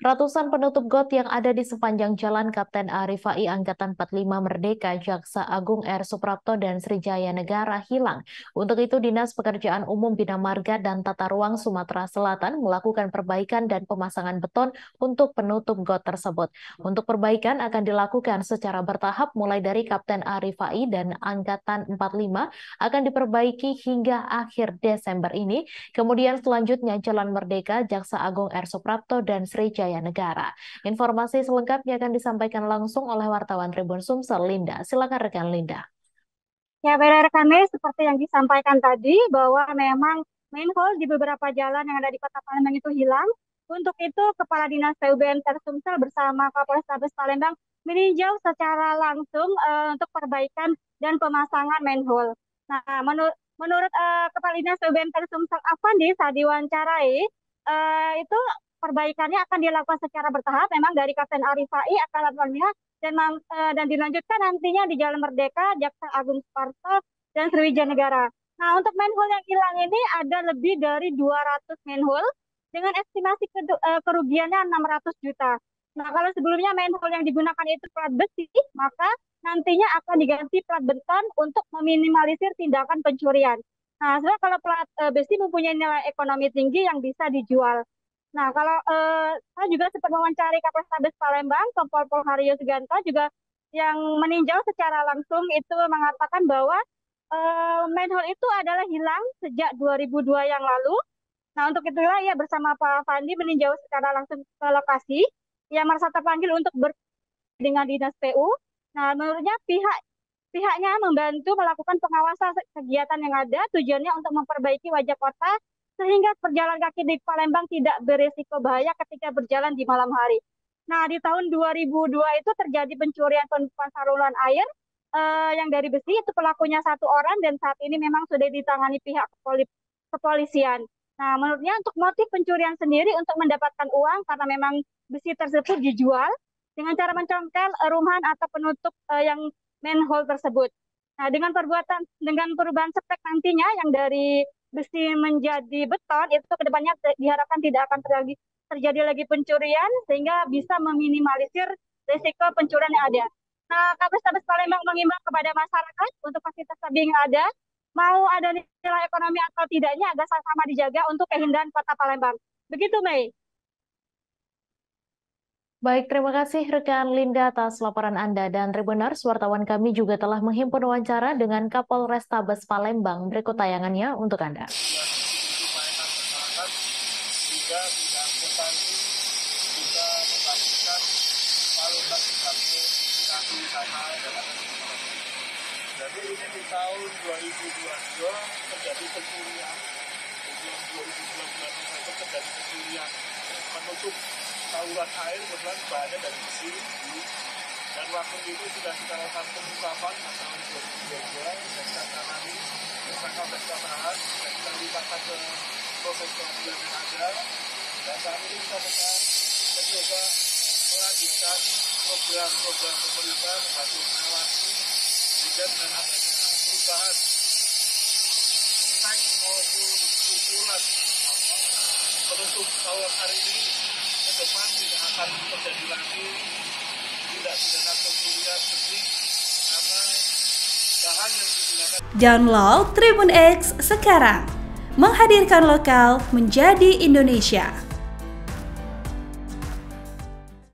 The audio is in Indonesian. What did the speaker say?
Ratusan penutup got yang ada di sepanjang jalan Kapten A Rivai Angkatan 45 Merdeka, Jaksa Agung R. Soeprapto, dan Sriwijaya Negara hilang. Untuk itu, Dinas Pekerjaan Umum Bina Marga dan Tata Ruang Sumatera Selatan melakukan perbaikan dan pemasangan beton untuk penutup got tersebut. Untuk perbaikan akan dilakukan secara bertahap mulai dari Kapten A Rivai dan Angkatan 45 akan diperbaiki hingga akhir Desember ini. Kemudian selanjutnya Jalan Merdeka, Jaksa Agung R. Soeprapto, dan Sriwijaya Negara. Informasi selengkapnya akan disampaikan langsung oleh wartawan Tribun Sumsel, Linda. Silakan rekan Linda. Ya, para rekan-rekan, seperti yang disampaikan tadi bahwa memang manhole di beberapa jalan yang ada di Kota Palembang itu hilang. Untuk itu, Kepala Dinas PUBM Sumsel bersama Kapolres Palembang meninjau secara langsung untuk perbaikan dan pemasangan manhole. Nah, menurut Kepala Dinas PUBM Sumsel Afandi saat diwawancarai, itu perbaikannya akan dilakukan secara bertahap, memang dari Kapten A Rivai akan lakukannya dan dilanjutkan nantinya di Jalan Merdeka, Jaksa Agung Soeprapto, dan Sriwijaya Negara. Nah, untuk manhole yang hilang ini ada lebih dari 200 manhole dengan estimasi kerugiannya 600 juta. Nah, kalau sebelumnya manhole yang digunakan itu plat besi, maka nantinya akan diganti plat beton untuk meminimalisir tindakan pencurian. Nah, sebenarnya kalau plat besi mempunyai nilai ekonomi tinggi yang bisa dijual. Nah, kalau saya juga sempat mewawancari Kapolres Palembang, Kompol Polharyo Seganta juga yang meninjau secara langsung itu mengatakan bahwa manhole itu adalah hilang sejak 2002 yang lalu. Nah, untuk itulah ia bersama Pak Afandi meninjau secara langsung ke lokasi. Ia merasa terpanggil untuk dengan Dinas PU. Nah, menurutnya pihaknya membantu melakukan pengawasan kegiatan yang ada, tujuannya untuk memperbaiki wajah kota, sehingga perjalanan kaki di Palembang tidak berisiko bahaya ketika berjalan di malam hari. Nah, di tahun 2002 itu terjadi pencurian penutupan saluran air yang dari besi, itu pelakunya satu orang dan saat ini memang sudah ditangani pihak kepolisian. Nah, menurutnya untuk motif pencurian sendiri untuk mendapatkan uang karena memang besi tersebut dijual dengan cara mencongkel rumahan atau penutup yang manhole tersebut. Nah, dengan perubahan spek nantinya yang dari besi menjadi beton, itu kedepannya diharapkan tidak akan terjadi lagi pencurian sehingga bisa meminimalisir risiko pencurian yang ada. Nah, Kapolres Palembang mengimbau kepada masyarakat untuk fasilitas tebing yang ada, mau ada nilai ekonomi atau tidaknya agar sama-sama dijaga untuk keindahan Kota Palembang. Begitu, Mei. Baik, terima kasih rekan Linda atas laporan Anda. Dan Tribuners, wartawan kami juga telah menghimpun wawancara dengan Kapolres Tabes Palembang. Berikut tayangannya untuk Anda. Jadi ini di tahun 2022 terjadi pencurian. Kemudian 2022 terjadi pencurian menutup saluran air benar bahannya dari besi, dan waktu itu sudah kita lakukan pengungkapan antara 2022 dan kita tangani tersangka dan kita tahan dan kita libatkan ke proses pengadilan yang ada, dan saat ini kita mencoba melanjutkan program-program pemerintah membantu mengawasi juga dengan adanya perubahan teks maupun usulan penutup saluran air ini. Depan tidak akan terjadi lagi tidak pidana pencurian sendiri karena bahan yang digunakan. Download Tribun X sekarang, menghadirkan lokal menjadi Indonesia.